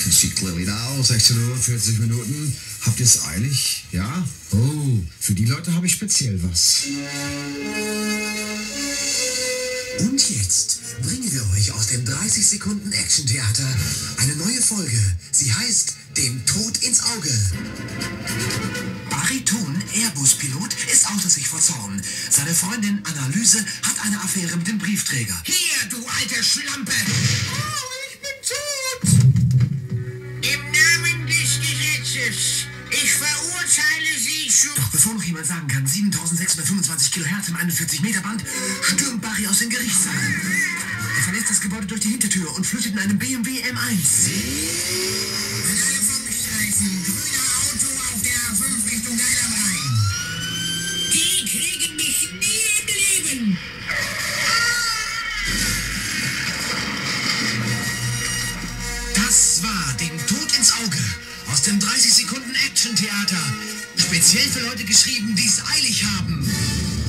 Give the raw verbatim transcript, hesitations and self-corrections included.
Treffen sieht clearly aus. sechzehn Uhr, vierzig Minuten. Habt ihr es eilig? Ja? Oh, für die Leute habe ich speziell was. Und jetzt bringen wir euch aus dem dreißig Sekunden Actiontheater eine neue Folge. Sie heißt Dem Tod ins Auge. Harry Thun, Airbus-Pilot, ist außer sich vor Zorn. Seine Freundin Analyse hat eine Affäre mit dem Briefträger. Hier, du alte Schlampe! Oh, ich bin tot! Im Namen des Gesetzes, ich verurteile Sie zu... Doch bevor noch jemand sagen kann, siebentausendsechshundertfünfundzwanzig Kilohertz im einundvierzig Meter Band, stürmt Barry aus dem Gerichtssaal. Er verlässt das Gebäude durch die Hintertür und flüchtet in einem B M W M eins. Mit einem Funkstreifen, grüner Auto auf der fünf Richtung Geilerwein. Die kriegen mich nie im Leben. Das war Dem Tod ins Auge aus dem dreißig Sekunden Actiontheater. Speziell für Leute geschrieben, die es eilig haben.